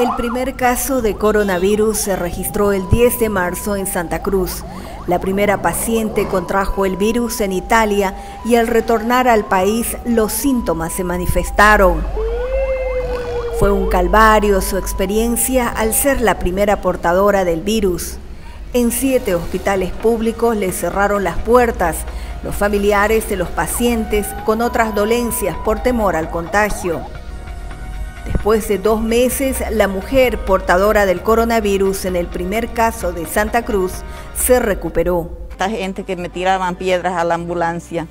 El primer caso de coronavirus se registró el 10 de marzo en Santa Cruz. La primera paciente contrajo el virus en Italia y al retornar al país los síntomas se manifestaron. Fue un calvario su experiencia al ser la primera portadora del virus. En 7 hospitales públicos le cerraron las puertas los familiares de los pacientes con otras dolencias por temor al contagio. Después de 2 meses, la mujer portadora del coronavirus en el primer caso de Santa Cruz se recuperó. Esta gente que me tiraban piedras a la ambulancia,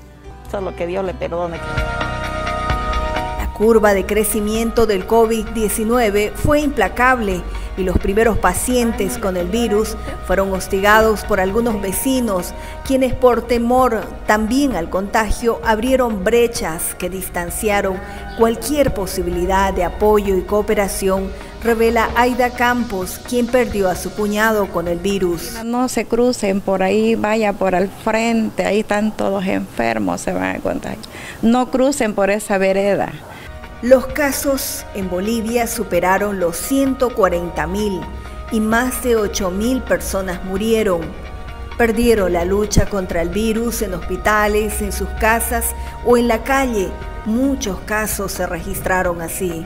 solo que Dios le perdone. La curva de crecimiento del COVID-19 fue implacable y los primeros pacientes con el virus fueron hostigados por algunos vecinos, quienes por temor también al contagio abrieron brechas que distanciaron cualquier posibilidad de apoyo y cooperación, revela Aida Campos, quien perdió a su cuñado con el virus. No se crucen por ahí, vaya por al frente, ahí están todos enfermos, se van a contagiar. No crucen por esa vereda. Los casos en Bolivia superaron los 140,000 y más de 8,000 personas murieron. Perdieron la lucha contra el virus en hospitales, en sus casas o en la calle. Muchos casos se registraron así.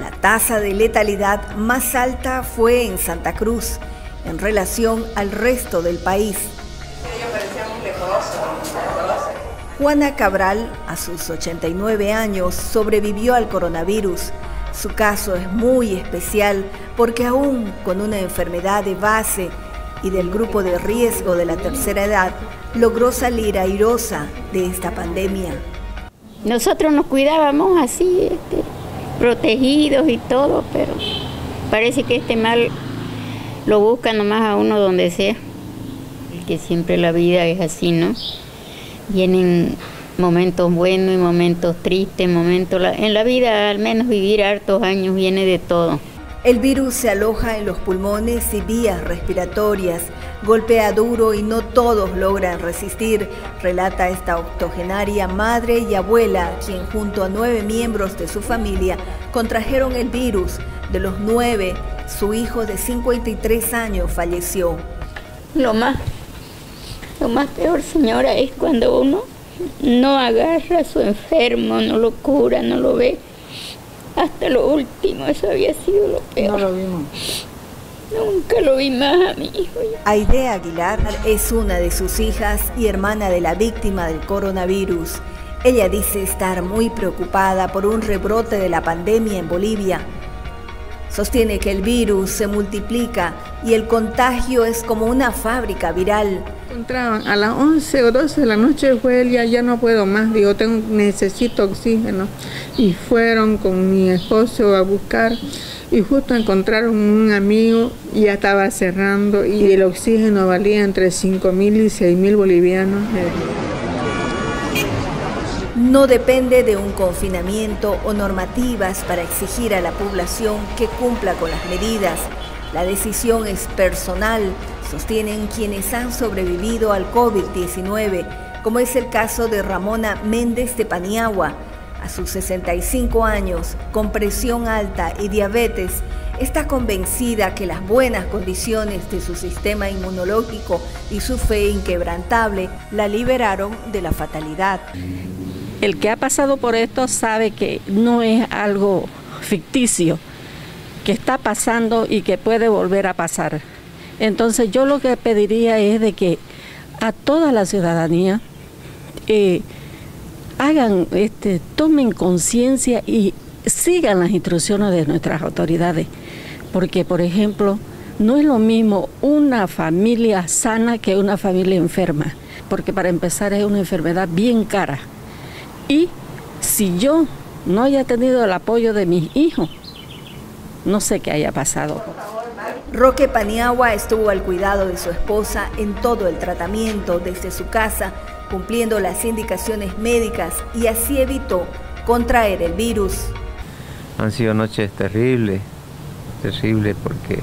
La tasa de letalidad más alta fue en Santa Cruz, en relación al resto del país. Juana Cabral, a sus 89 años, sobrevivió al coronavirus. Su caso es muy especial porque aún con una enfermedad de base y del grupo de riesgo de la tercera edad, logró salir airosa de esta pandemia. Nosotros nos cuidábamos así, protegidos y todo, pero parece que este mal lo busca nomás a uno donde sea. Que siempre la vida es así, ¿no? Vienen momentos buenos y momentos tristes, momentos... En la vida, al menos vivir hartos años, viene de todo. El virus se aloja en los pulmones y vías respiratorias. Golpea duro y no todos logran resistir, relata esta octogenaria madre y abuela, quien junto a 9 miembros de su familia contrajeron el virus. De los 9, su hijo de 53 años falleció. Lo más peor, señora, es cuando uno no agarra a su enfermo, no lo cura, no lo ve. Hasta lo último, eso había sido lo peor. No lo vimos. Nunca lo vi más a mi hijo. Aidea Aguilar es una de sus hijas y hermana de la víctima del coronavirus. Ella dice estar muy preocupada por un rebrote de la pandemia en Bolivia. Sostiene que el virus se multiplica y el contagio es como una fábrica viral. Entraban a las 11 o 12 de la noche, fue el día, ya no puedo más, digo, necesito oxígeno. Y fueron con mi esposo a buscar y justo encontraron un amigo, ya estaba cerrando y el oxígeno valía entre 5.000 y 6.000 bolivianos. No depende de un confinamiento o normativas para exigir a la población que cumpla con las medidas. La decisión es personal, sostienen quienes han sobrevivido al COVID-19, como es el caso de Ramona Méndez de Paniagua. A sus 65 años, con presión alta y diabetes, está convencida que las buenas condiciones de su sistema inmunológico y su fe inquebrantable la liberaron de la fatalidad. El que ha pasado por esto sabe que no es algo ficticio, que está pasando y que puede volver a pasar. Entonces yo lo que pediría es de que a toda la ciudadanía tomen conciencia y sigan las instrucciones de nuestras autoridades, porque por ejemplo no es lo mismo una familia sana que una familia enferma, porque para empezar es una enfermedad bien cara y si yo no haya tenido el apoyo de mis hijos, no sé qué haya pasado. Roque Paniagua estuvo al cuidado de su esposa en todo el tratamiento desde su casa, cumpliendo las indicaciones médicas y así evitó contraer el virus. Han sido noches terribles, terribles porque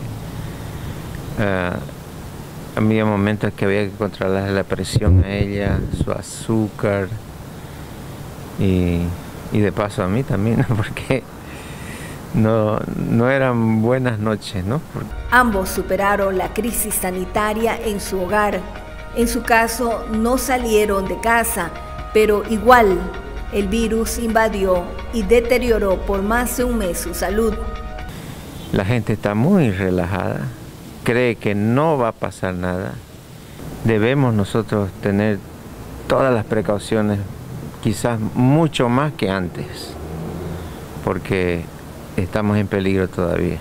había momentos que había que controlar la presión a ella, su azúcar y de paso a mí también, porque no eran buenas noches, ¿no? Ambos superaron la crisis sanitaria en su hogar. En su caso, no salieron de casa, pero igual el virus invadió y deterioró por más de un mes su salud. La gente está muy relajada, cree que no va a pasar nada. Debemos nosotros tener todas las precauciones, quizás mucho más que antes, porque estamos en peligro todavía.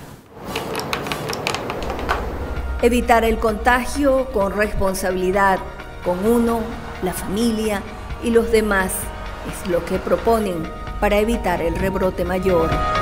Evitar el contagio con responsabilidad, con uno, la familia y los demás, es lo que proponen para evitar el rebrote mayor.